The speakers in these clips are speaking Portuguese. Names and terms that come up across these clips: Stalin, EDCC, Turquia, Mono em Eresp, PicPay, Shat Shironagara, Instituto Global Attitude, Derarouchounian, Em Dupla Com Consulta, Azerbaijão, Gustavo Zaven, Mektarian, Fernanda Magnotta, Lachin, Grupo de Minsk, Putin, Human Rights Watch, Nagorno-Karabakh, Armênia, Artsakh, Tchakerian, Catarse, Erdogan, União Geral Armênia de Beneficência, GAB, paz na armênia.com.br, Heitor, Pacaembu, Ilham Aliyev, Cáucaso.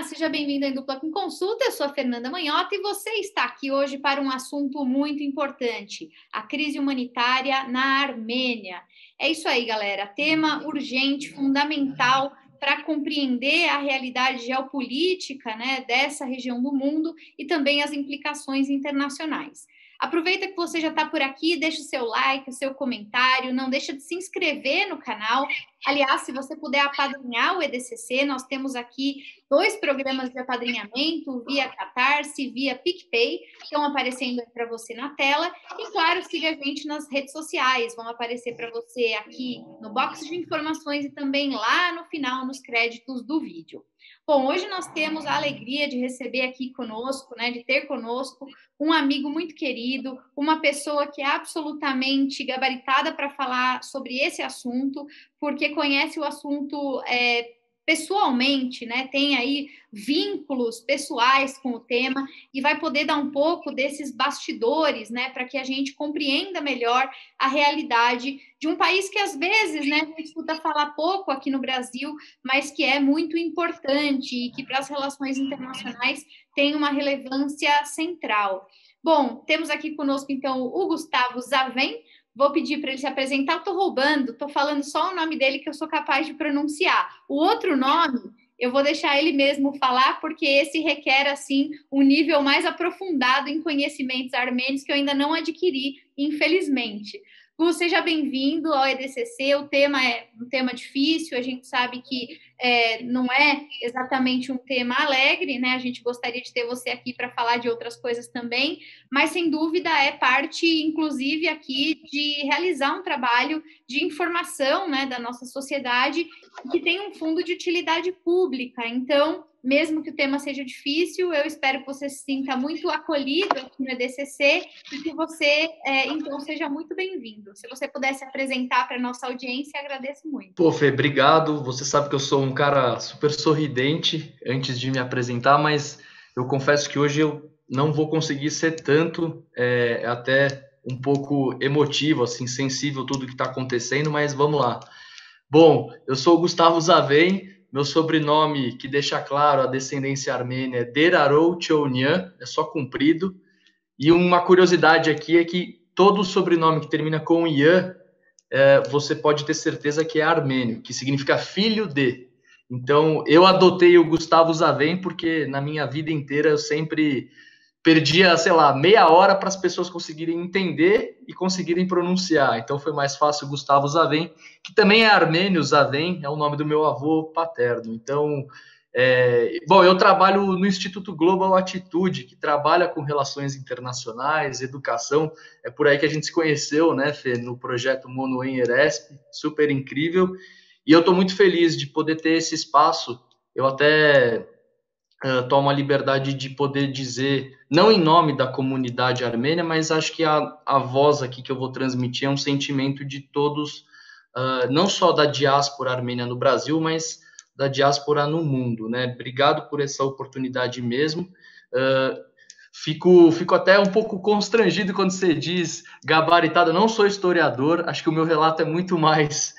Olá, seja bem-vindo à Em Dupla Com Consulta, eu sou a Fernanda Magnotta e você está aqui hoje para um assunto muito importante, a crise humanitária na Armênia. É isso aí, galera, tema urgente, fundamental para compreender a realidade geopolítica, né, dessa região do mundo e também as implicações internacionais. Aproveita que você já está por aqui, deixa o seu like, o seu comentário, não deixa de se inscrever no canal. Aliás, se você puder apadrinhar o EDCC, nós temos aqui 2 programas de apadrinhamento via Catarse, via PicPay, que estão aparecendo para você na tela. E, claro, siga a gente nas redes sociais, vão aparecer para você aqui no box de informações e também lá no final, nos créditos do vídeo. Bom, hoje nós temos a alegria de receber aqui conosco, né, de ter conosco um amigo muito querido, uma pessoa que é absolutamente gabaritada para falar sobre esse assunto, porque conhece o assunto pessoalmente, né, tem aí vínculos pessoais com o tema e vai poder dar um pouco desses bastidores, né, para que a gente compreenda melhor a realidade de um país que às vezes, né, a gente escuta falar pouco aqui no Brasil, mas que é muito importante e que para as relações internacionais tem uma relevância central. Bom, temos aqui conosco então o Gustavo Zaven. Vou pedir para ele se apresentar, estou roubando, estou falando só o nome dele que eu sou capaz de pronunciar. O outro nome, eu vou deixar ele mesmo falar, porque esse requer, assim, um nível mais aprofundado em conhecimentos armênios que eu ainda não adquiri, infelizmente. Gu, seja bem-vindo ao EDCC, o tema é um tema difícil, a gente sabe que não é exatamente um tema alegre, né? A gente gostaria de ter você aqui para falar de outras coisas também, mas sem dúvida é parte, inclusive, aqui de realizar um trabalho de informação, né, da nossa sociedade, que tem um fundo de utilidade pública, então, mesmo que o tema seja difícil, eu espero que você se sinta muito acolhido aqui no EDCC e que você, então, seja muito bem-vindo. Se você pudesse apresentar para a nossa audiência, agradeço muito. Pô, Fê, obrigado. Você sabe que eu sou um cara super sorridente antes de me apresentar, mas eu confesso que hoje eu não vou conseguir ser tanto, até um pouco emotivo, assim, sensível tudo que está acontecendo, mas vamos lá. Bom, eu sou o Gustavo Zaven. Meu sobrenome, que deixa claro a descendência armênia, é Derarouchounian, é só comprido. E uma curiosidade aqui é que todo sobrenome que termina com ian, você pode ter certeza que é armênio, que significa filho de. Então, eu adotei o Gustavo Zaven porque na minha vida inteira eu sempre perdia, sei lá, meia hora para as pessoas conseguirem entender e conseguirem pronunciar. Então foi mais fácil Gustavo Zaven, que também é armênio, Zaven é o nome do meu avô paterno. Então, bom, eu trabalho no Instituto Global Attitude, que trabalha com relações internacionais, educação. É por aí que a gente se conheceu, né, Fê, no projeto Mono em Eresp, super incrível. E eu estou muito feliz de poder ter esse espaço. Eu até tomo a liberdade de poder dizer, não em nome da comunidade armênia, mas acho que a voz aqui que eu vou transmitir é um sentimento de todos, não só da diáspora armênia no Brasil, mas da diáspora no mundo, né? Obrigado por essa oportunidade mesmo. Fico até um pouco constrangido quando você diz gabaritado. Eu não sou historiador, acho que o meu relato é muito mais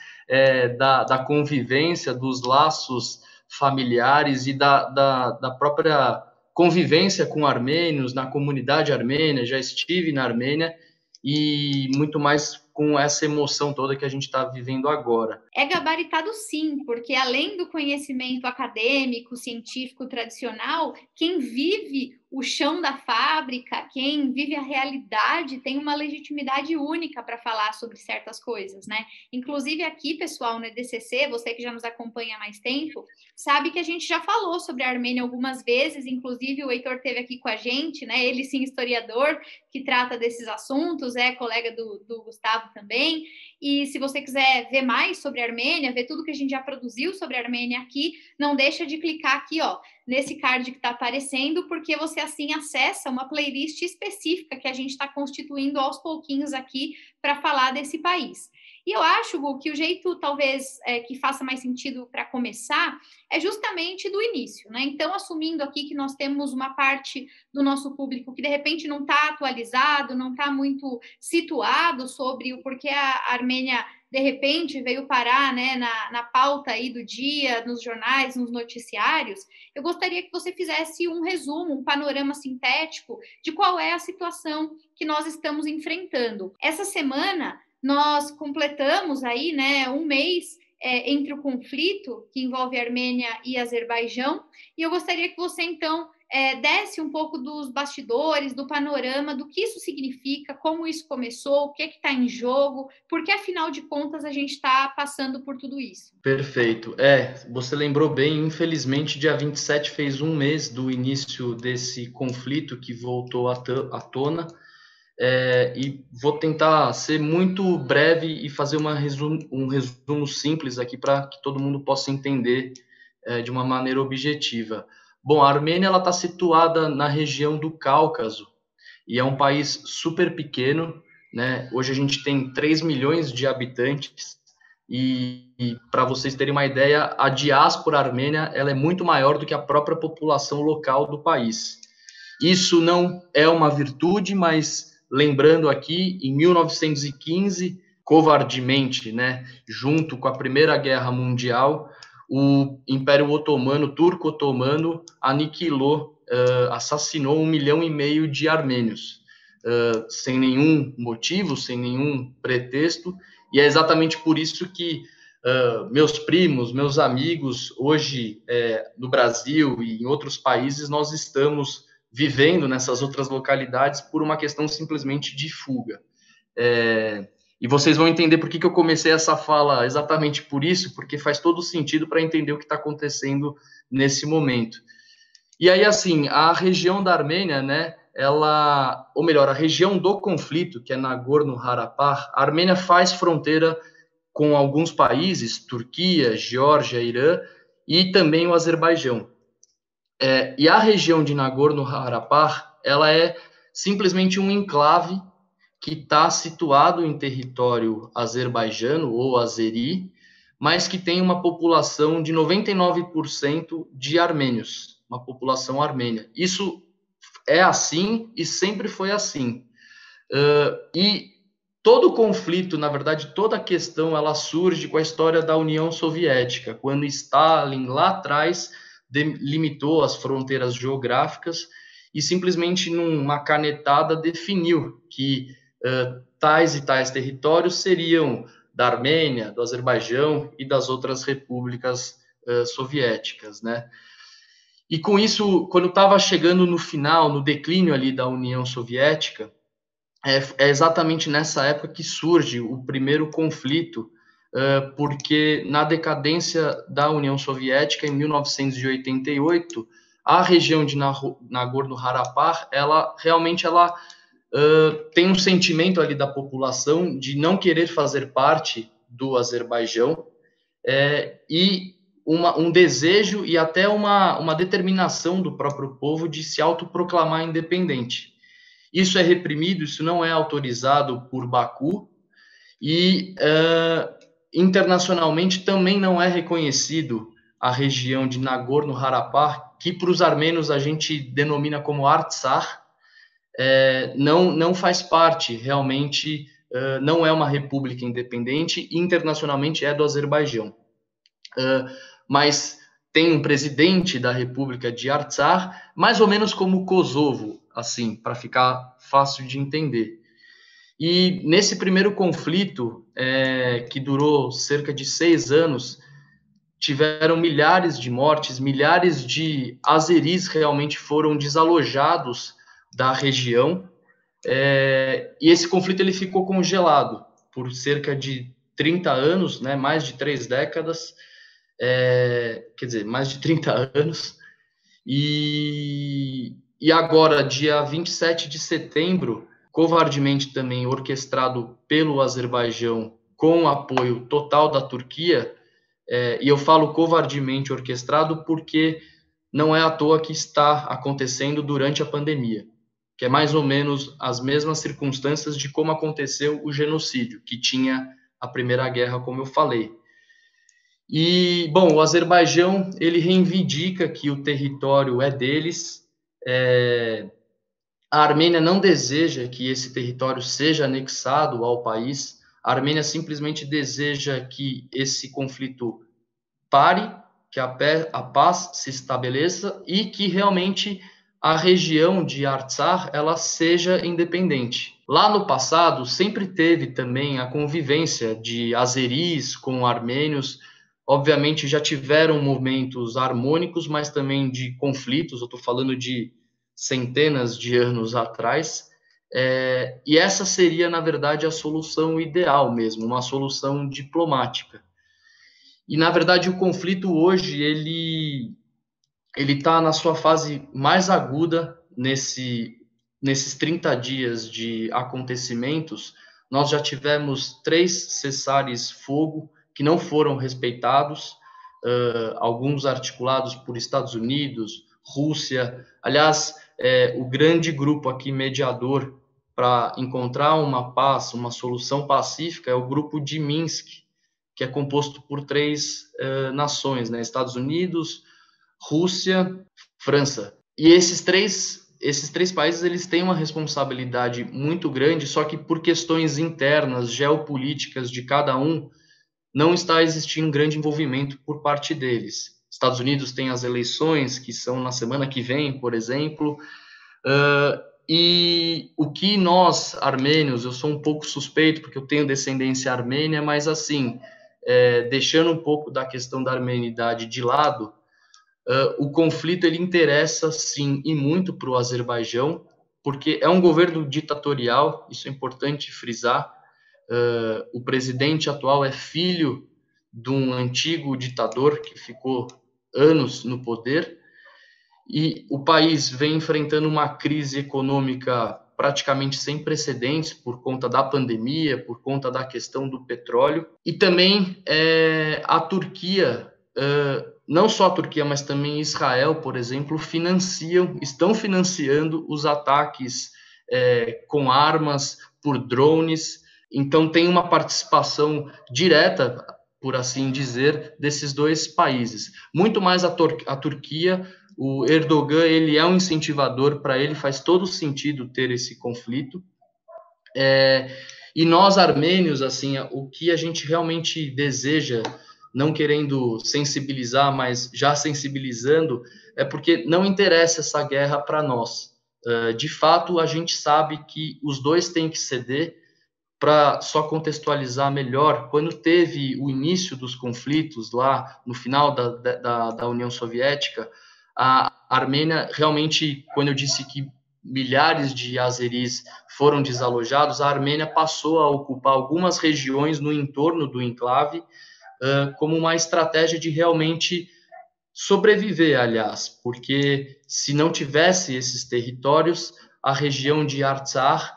da convivência, dos laços familiares e da própria convivência com armênios, na comunidade armênia. Já estive na Armênia e muito mais com essa emoção toda que a gente está vivendo agora. É gabaritado sim, porque além do conhecimento acadêmico, científico, tradicional, quem vive o chão da fábrica, quem vive a realidade, tem uma legitimidade única para falar sobre certas coisas, né? Inclusive aqui, pessoal, no EDCC, você que já nos acompanha há mais tempo, sabe que a gente já falou sobre a Armênia algumas vezes, inclusive o Heitor esteve aqui com a gente, né? Ele sim, historiador, que trata desses assuntos, é colega do Gustavo também, e se você quiser ver mais sobre a Armênia, ver tudo que a gente já produziu sobre a Armênia aqui, não deixa de clicar aqui, ó, nesse card que está aparecendo, porque você assim acessa uma playlist específica que a gente está constituindo aos pouquinhos aqui para falar desse país. E eu acho, Gu, que o jeito talvez que faça mais sentido para começar é justamente do início, né? Então, assumindo aqui que nós temos uma parte do nosso público que de repente não está atualizado, não está muito situado sobre o porquê a Armênia de repente veio parar, né, na pauta aí do dia, nos jornais, nos noticiários, eu gostaria que você fizesse um resumo, um panorama sintético de qual é a situação que nós estamos enfrentando. Essa semana nós completamos aí, né, um mês entre o conflito que envolve Armênia e Azerbaijão, e eu gostaria que você, então, desce um pouco dos bastidores, do panorama, do que isso significa, como isso começou, o que é que está em jogo, porque, afinal de contas, a gente está passando por tudo isso. Perfeito. Você lembrou bem, infelizmente, dia 27 fez um mês do início desse conflito que voltou à tona, e vou tentar ser muito breve e fazer um resumo simples aqui para que todo mundo possa entender de uma maneira objetiva. Bom, a Armênia está situada na região do Cáucaso e é um país super pequeno, né? Hoje a gente tem 3 milhões de habitantes e para vocês terem uma ideia, a diáspora armênia ela é muito maior do que a própria população local do país. Isso não é uma virtude, mas lembrando aqui, em 1915, covardemente, né, junto com a Primeira Guerra Mundial, o Império Otomano, Turco-Otomano, aniquilou, assassinou 1,5 milhão de armênios, sem nenhum motivo, sem nenhum pretexto, e é exatamente por isso que meus primos, meus amigos, hoje no Brasil e em outros países, nós estamos vivendo nessas outras localidades por uma questão simplesmente de fuga. E vocês vão entender por que eu comecei essa fala exatamente por isso, porque faz todo sentido para entender o que está acontecendo nesse momento. E aí, assim, a região da Armênia, né, a região do conflito, que é Nagorno-Karabakh, a Armênia faz fronteira com alguns países, Turquia, Geórgia, Irã, e também o Azerbaijão. E a região de Nagorno-Karabakh, ela é simplesmente um enclave que está situado em território azerbaijano ou azeri, mas que tem uma população de 99% de armênios, uma população armênia. Isso é assim e sempre foi assim. E todo conflito, na verdade, toda a questão, ela surge com a história da União Soviética, quando Stalin, lá atrás, delimitou as fronteiras geográficas e simplesmente, numa canetada, definiu que tais e tais territórios seriam da Armênia, do Azerbaijão e das outras repúblicas soviéticas, né? E com isso, quando estava chegando no final, no declínio ali da União Soviética, é exatamente nessa época que surge o primeiro conflito, porque na decadência da União Soviética, em 1988, a região de Nagorno-Karabakh, ela realmente tem um sentimento ali da população de não querer fazer parte do Azerbaijão e um desejo e até uma determinação do próprio povo de se autoproclamar independente. Isso é reprimido, isso não é autorizado por Baku e internacionalmente também não é reconhecido a região de Nagorno-Karabakh, que para os armênios a gente denomina como Artsakh. Não faz parte, realmente, não é uma república independente, internacionalmente é do Azerbaijão. Mas tem um presidente da República de Artsakh, mais ou menos como Kosovo, assim, para ficar fácil de entender. E nesse primeiro conflito, que durou cerca de 6 anos, tiveram milhares de mortes, milhares de azeris realmente foram desalojados da região, e esse conflito ele ficou congelado por cerca de 30 anos, né, mais de 3 décadas, mais de 30 anos, e agora, dia 27 de setembro, covardemente também orquestrado pelo Azerbaijão com apoio total da Turquia, e eu falo covardemente orquestrado porque não é à toa que está acontecendo durante a pandemia, que é mais ou menos as mesmas circunstâncias de como aconteceu o genocídio, que tinha a Primeira Guerra, como eu falei. E, bom, o Azerbaijão, ele reivindica que o território é deles, a Armênia não deseja que esse território seja anexado ao país, A Armênia simplesmente deseja que esse conflito pare, que a paz se estabeleça e que realmente a região de Artsakh ela seja independente. Lá no passado, sempre teve também a convivência de azeris com armênios. Obviamente, já tiveram momentos harmônicos, mas também de conflitos. Eu estou falando de centenas de anos atrás. E essa seria, na verdade, a solução ideal mesmo, uma solução diplomática. E, na verdade, o conflito hoje, ele está na sua fase mais aguda. Nesses 30 dias de acontecimentos, nós já tivemos 3 cessares-fogo que não foram respeitados, alguns articulados por Estados Unidos, Rússia. Aliás, o grande grupo aqui mediador para encontrar uma paz, uma solução pacífica, é o Grupo de Minsk, que é composto por 3 nações, né? Estados Unidos, Rússia, França. E esses três países, eles têm uma responsabilidade muito grande, só que por questões internas, geopolíticas de cada um, não está existindo um grande envolvimento por parte deles. Estados Unidos tem as eleições, que são na semana que vem, por exemplo, e o que nós, armênios, eu sou um pouco suspeito, porque eu tenho descendência armênia, mas assim, deixando um pouco da questão da armenidade de lado, o conflito ele interessa, sim, e muito para o Azerbaijão, porque é um governo ditatorial, isso é importante frisar. O presidente atual é filho de um antigo ditador que ficou anos no poder, e o país vem enfrentando uma crise econômica praticamente sem precedentes por conta da pandemia, por conta da questão do petróleo, e também a Turquia... Não só a Turquia, mas também Israel, por exemplo, estão financiando os ataques com armas, por drones. Então, tem uma participação direta, por assim dizer, desses 2 países. Muito mais a Turquia. O Erdogan, ele é um incentivador, para ele faz todo sentido ter esse conflito. E nós, armênios, assim, o que a gente realmente deseja, não querendo sensibilizar, mas já sensibilizando, é porque não interessa essa guerra para nós. De fato, a gente sabe que os 2 têm que ceder. Para só contextualizar melhor, quando teve o início dos conflitos lá no final da União Soviética, a Armênia realmente, quando eu disse que milhares de azeris foram desalojados, a Armênia passou a ocupar algumas regiões no entorno do enclave, como uma estratégia de realmente sobreviver, aliás, porque se não tivesse esses territórios, a região de Artsakh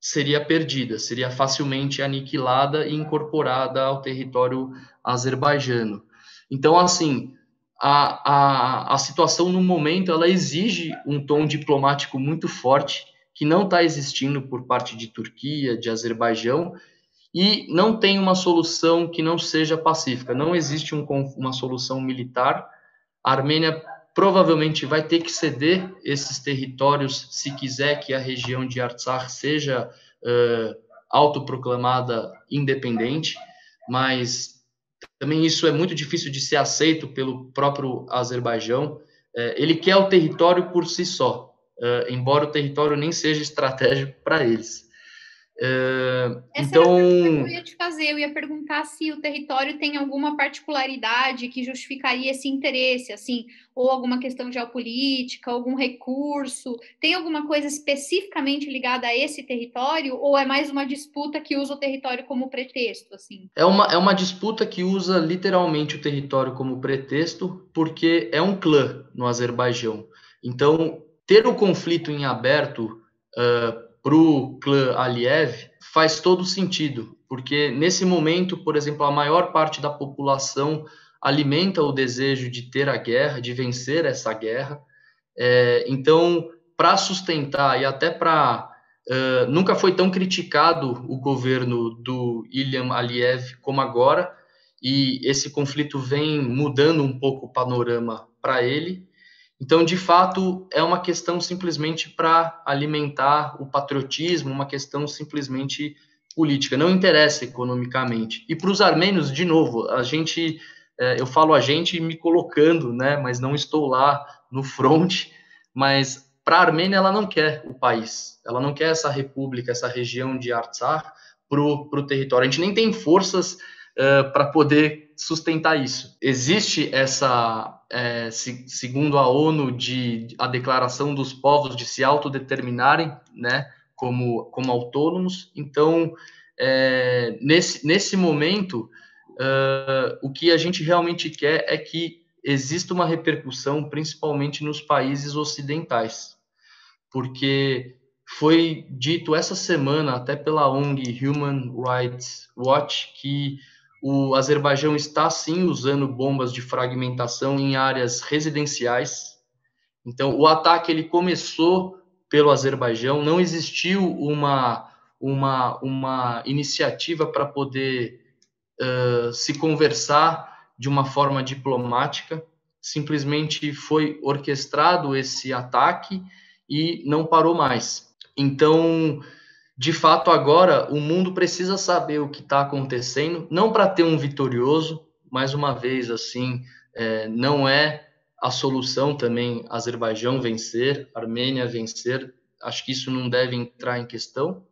seria perdida, seria facilmente aniquilada e incorporada ao território azerbaijano. Então, assim, a situação no momento, ela exige um tom diplomático muito forte, que não está existindo por parte de Turquia, de Azerbaijão, e não tem uma solução que não seja pacífica. Não existe uma solução militar. A Armênia provavelmente vai ter que ceder esses territórios se quiser que a região de Artsakh seja autoproclamada independente, mas também isso é muito difícil de ser aceito pelo próprio Azerbaijão. Ele quer o território por si só, embora o território nem seja estratégico para eles. Então, eu ia te fazer, eu ia perguntar se o território tem alguma particularidade que justificaria esse interesse, assim, ou alguma questão geopolítica, algum recurso, tem alguma coisa especificamente ligada a esse território, ou é mais uma disputa que usa o território como pretexto, assim? É uma disputa que usa literalmente o território como pretexto, porque é um clã no Azerbaijão. Então, ter o conflito em aberto para o clã Aliyev faz todo sentido, porque nesse momento, por exemplo, a maior parte da população alimenta o desejo de ter a guerra, de vencer essa guerra. Então, para sustentar e até para... nunca foi tão criticado o governo do Ilham Aliyev como agora, e esse conflito vem mudando um pouco o panorama para ele. Então, de fato, é uma questão simplesmente para alimentar o patriotismo, uma questão simplesmente política, não interessa economicamente. E para os armênios, de novo, a gente, eu falo a gente me colocando, né, mas não estou lá no front, mas para a Armênia ela não quer o país, ela não quer essa república, essa região de Artsakh para o território. A gente nem tem forças para poder sustentar isso. Existe essa, segundo a ONU, a declaração dos povos de se autodeterminarem, né, como autônomos. Então, nesse momento, o que a gente realmente quer é que exista uma repercussão, principalmente nos países ocidentais, porque foi dito essa semana, até pela ONG Human Rights Watch, que o Azerbaijão está, sim, usando bombas de fragmentação em áreas residenciais. Então, o ataque ele começou pelo Azerbaijão, não existiu uma iniciativa para poder se conversar de uma forma diplomática, simplesmente foi orquestrado esse ataque e não parou mais. Então, de fato, agora o mundo precisa saber o que está acontecendo, não para ter um vitorioso, mais uma vez, assim, não é a solução também Azerbaijão vencer, Armênia vencer, acho que isso não deve entrar em questão,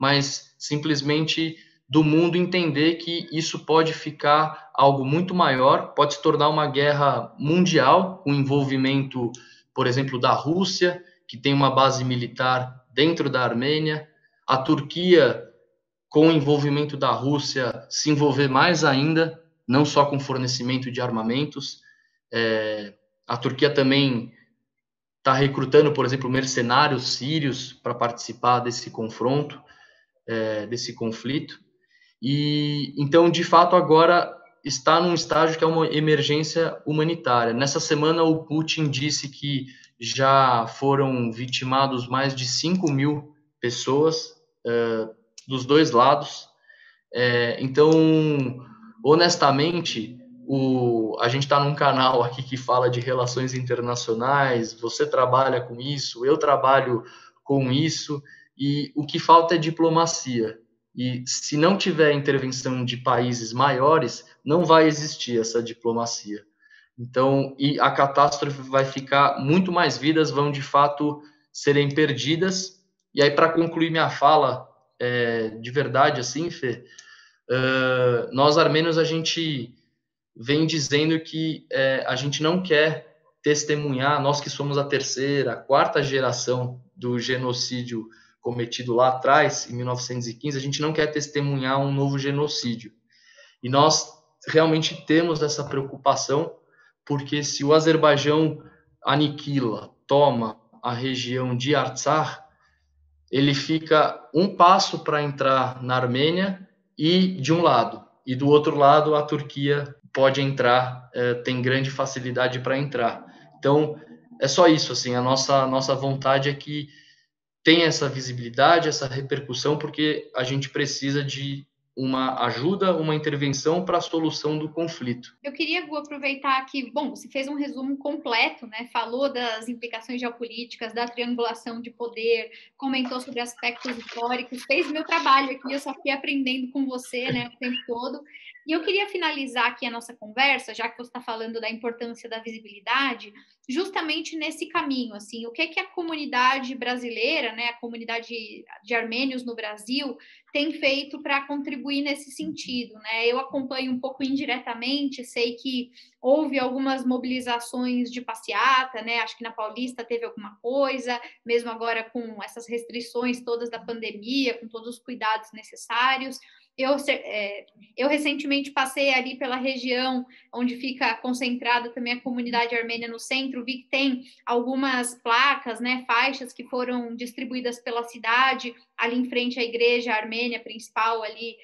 mas simplesmente do mundo entender que isso pode ficar algo muito maior, pode se tornar uma guerra mundial, com envolvimento, por exemplo, da Rússia, que tem uma base militar dentro da Armênia, a Turquia, com o envolvimento da Rússia, se envolver mais ainda, não só com fornecimento de armamentos. A Turquia também está recrutando, por exemplo, mercenários sírios para participar desse confronto, desse conflito. E então, de fato, agora está num estágio que é uma emergência humanitária. Nessa semana, o Putin disse que já foram vitimados mais de 5 mil pessoas dos dois lados. Então, honestamente, a gente está num canal aqui que fala de relações internacionais, você trabalha com isso, eu trabalho com isso, e o que falta é diplomacia. E se não tiver intervenção de países maiores, não vai existir essa diplomacia. Então, e a catástrofe vai ficar, muito mais vidas vão, de fato, serem perdidas. E aí, para concluir minha fala, de verdade, assim, Fê, nós, armênios, a gente vem dizendo que a gente não quer testemunhar, nós que somos a terceira, a quarta geração do genocídio cometido lá atrás, em 1915, a gente não quer testemunhar um novo genocídio. E nós realmente temos essa preocupação, porque se o Azerbaijão aniquila, toma a região de Artsakh, ele fica um passo para entrar na Armênia, e de um lado, e do outro lado a Turquia pode entrar, tem grande facilidade para entrar. Então, é só isso, assim, a nossa vontade é que tenha essa visibilidade, essa repercussão, porque a gente precisa de uma ajuda, uma intervenção para a solução do conflito. Eu queria, Gu, aproveitar que, bom, você fez um resumo completo, né? Falou das implicações geopolíticas, da triangulação de poder, comentou sobre aspectos históricos, fez meu trabalho aqui, eu só fui aprendendo com você, né, o tempo todo. E eu queria finalizar aqui a nossa conversa, já que você está falando da importância da visibilidade, justamente nesse caminho, assim, o que a comunidade brasileira, né, a comunidade de armênios no Brasil tem feito para contribuir nesse sentido, né? Eu acompanho um pouco indiretamente, sei que houve algumas mobilizações de passeata, né? Acho que na Paulista teve alguma coisa, mesmo agora com essas restrições todas da pandemia, com todos os cuidados necessários. Eu recentemente passei ali pela região onde fica concentrada também a comunidade armênia no centro, vi que tem algumas placas, né, faixas que foram distribuídas pela cidade, ali em frente à igreja armênia principal, ali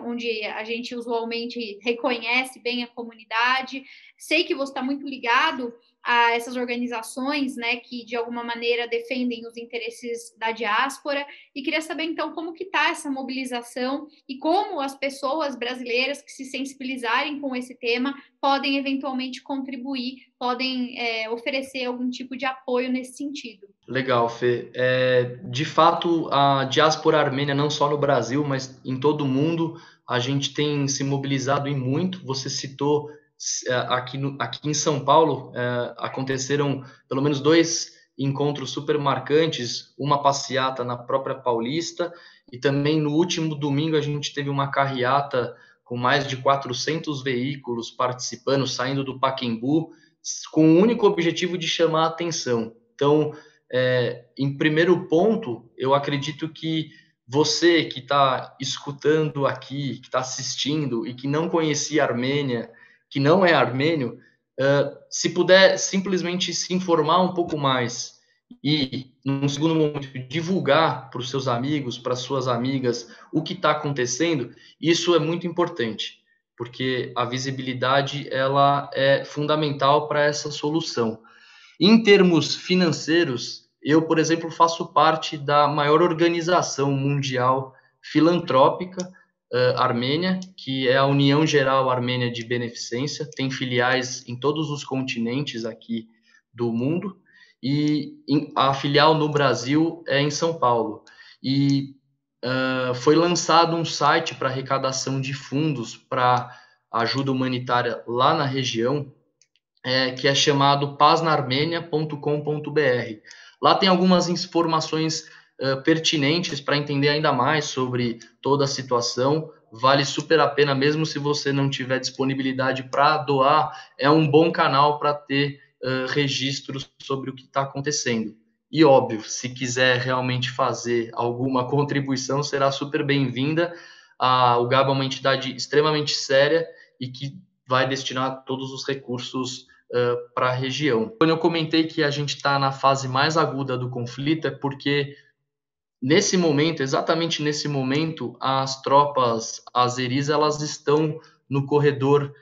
onde a gente usualmente reconhece bem a comunidade. Sei que você está muito ligado a essas organizações, né, que de alguma maneira defendem os interesses da diáspora, e queria saber então como que está essa mobilização e como as pessoas brasileiras que se sensibilizarem com esse tema podem eventualmente contribuir, podem oferecer algum tipo de apoio nesse sentido. Legal, Fê. De fato, a diáspora armênia, não só no Brasil, mas em todo o mundo, a gente tem se mobilizado e muito. Você citou aqui em São Paulo, aconteceram pelo menos 2 encontros super marcantes, uma passeata na própria Paulista, e também no último domingo a gente teve uma carreata com mais de 400 veículos participando, saindo do Pacaembu, com o único objetivo de chamar a atenção. Então, em primeiro ponto, eu acredito que você que está escutando aqui, que está assistindo e que não conhecia a Armênia, que não é armênio, se puder simplesmente se informar um pouco mais e, num segundo momento, divulgar para os seus amigos, para as suas amigas, o que está acontecendo, isso é muito importante, porque a visibilidade ela é fundamental para essa solução. Em termos financeiros, eu, por exemplo, faço parte da maior organização mundial filantrópica armênia, que é a União Geral Armênia de Beneficência, tem filiais em todos os continentes aqui do mundo, e a filial no Brasil é em São Paulo. E foi lançado um site para arrecadação de fundos para ajuda humanitária lá na região, que é chamado paz na armênia.com.br. Lá tem algumas informações pertinentes para entender ainda mais sobre toda a situação. Vale super a pena, mesmo se você não tiver disponibilidade para doar, é um bom canal para ter registros sobre o que está acontecendo. E, óbvio, se quiser realmente fazer alguma contribuição, será super bem-vinda. O GAB é uma entidade extremamente séria e que vai destinar todos os recursos para a região. Quando eu comentei que a gente está na fase mais aguda do conflito, é porque nesse momento, exatamente nesse momento, as tropas azeris elas estão no corredor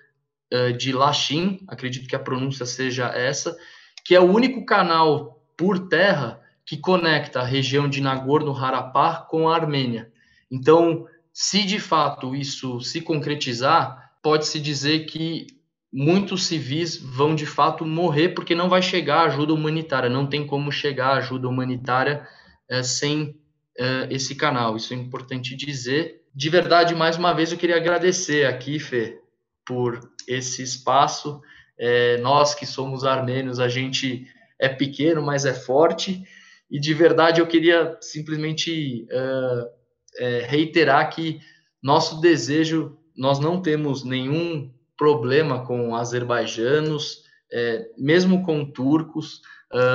de Lachin, acredito que a pronúncia seja essa, que é o único canal por terra que conecta a região de Nagorno-Karabakh com a Armênia. Então, se de fato isso se concretizar, pode-se dizer que muitos civis vão, de fato, morrer porque não vai chegar ajuda humanitária, não tem como chegar ajuda humanitária sem esse canal. Isso é importante dizer. De verdade, mais uma vez, eu queria agradecer aqui, Fê, por esse espaço. Nós que somos armênios, a gente é pequeno, mas é forte. E, de verdade, eu queria simplesmente reiterar que nosso desejo... Nós não temos nenhum problema com azerbaijanos, mesmo com turcos.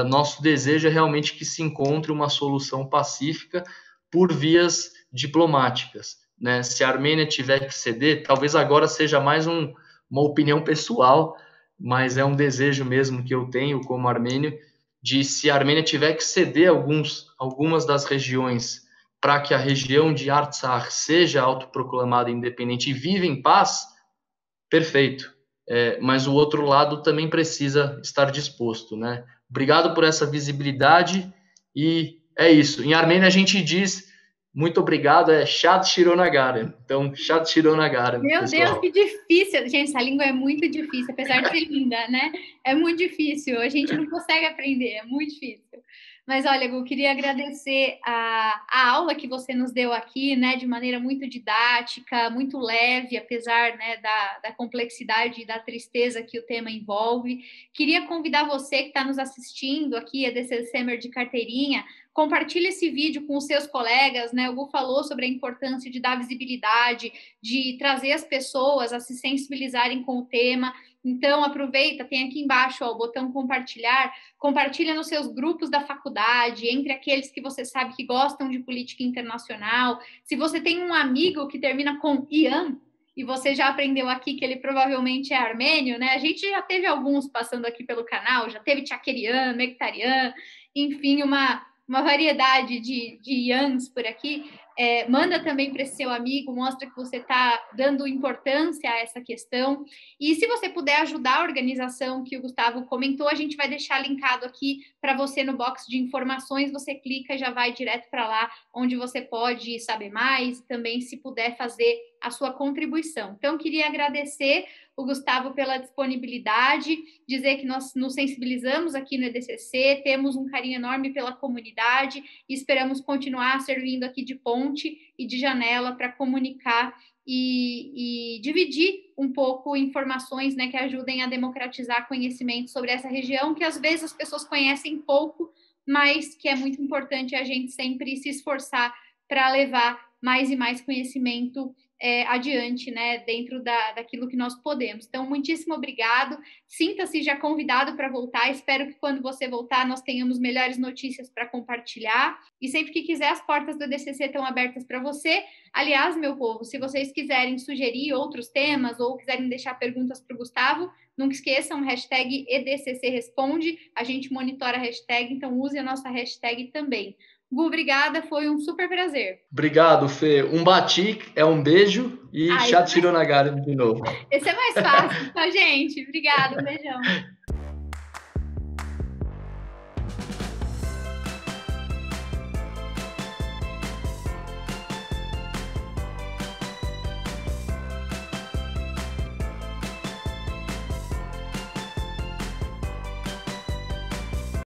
Nosso desejo é realmente que se encontre uma solução pacífica por vias diplomáticas, né? Se a Armênia tiver que ceder, talvez agora seja mais uma opinião pessoal, mas é um desejo mesmo que eu tenho como armênio, de se a Armênia tiver que ceder algumas das regiões para que a região de Artsakh seja autoproclamada independente e viva em paz, perfeito. Mas o outro lado também precisa estar disposto, né? Obrigado por essa visibilidade e é isso. Em armênio a gente diz muito obrigado, Shat Shironagara. Então, Shat Shironagara. Meu pessoal. Deus, que difícil. Gente, essa língua é muito difícil, apesar de ser linda, né? É muito difícil, a gente não consegue aprender, é muito difícil. Mas, olha, eu queria agradecer a aula que você nos deu aqui, né, de maneira muito didática, muito leve, apesar, né, da complexidade e da tristeza que o tema envolve. Queria convidar você que está nos assistindo aqui, EDCC de carteirinha, compartilhe esse vídeo com os seus colegas, né? O Gu falou sobre a importância de dar visibilidade, de trazer as pessoas a se sensibilizarem com o tema. Então, aproveita, tem aqui embaixo o botão compartilhar, compartilha nos seus grupos da faculdade, entre aqueles que você sabe que gostam de política internacional. Se você tem um amigo que termina com Ian, e você já aprendeu aqui que ele provavelmente é armênio, né? A gente já teve alguns passando aqui pelo canal, já teve Tchakerian, Mektarian, enfim, uma variedade de Ians por aqui. Manda também para esse seu amigo, mostra que você está dando importância a essa questão. E se você puder ajudar a organização que o Gustavo comentou, a gente vai deixar linkado aqui para você no box de informações, você clica e já vai direto para lá, onde você pode saber mais e também se puder fazer a sua contribuição. Então, queria agradecer o Gustavo pela disponibilidade, dizer que nós nos sensibilizamos aqui no EDCC, temos um carinho enorme pela comunidade e esperamos continuar servindo aqui de ponte e de janela para comunicar e dividir um pouco informações, né, que ajudem a democratizar conhecimento sobre essa região, que às vezes as pessoas conhecem pouco, mas que é muito importante a gente sempre se esforçar para levar mais e mais conhecimento adiante, né, dentro daquilo que nós podemos. Então, muitíssimo obrigado, sinta-se já convidado para voltar, espero que quando você voltar nós tenhamos melhores notícias para compartilhar, e sempre que quiser as portas do EDCC estão abertas para você. Aliás, meu povo, se vocês quiserem sugerir outros temas ou quiserem deixar perguntas para o Gustavo, nunca esqueçam, hashtag EDCC Responde, a gente monitora a hashtag, então use a nossa hashtag também. Gu, obrigada, foi um super prazer. Obrigado, Fê. Um batik é um beijo e chatirou na garra de novo. Esse é mais fácil, tá, gente? Obrigada, um beijão.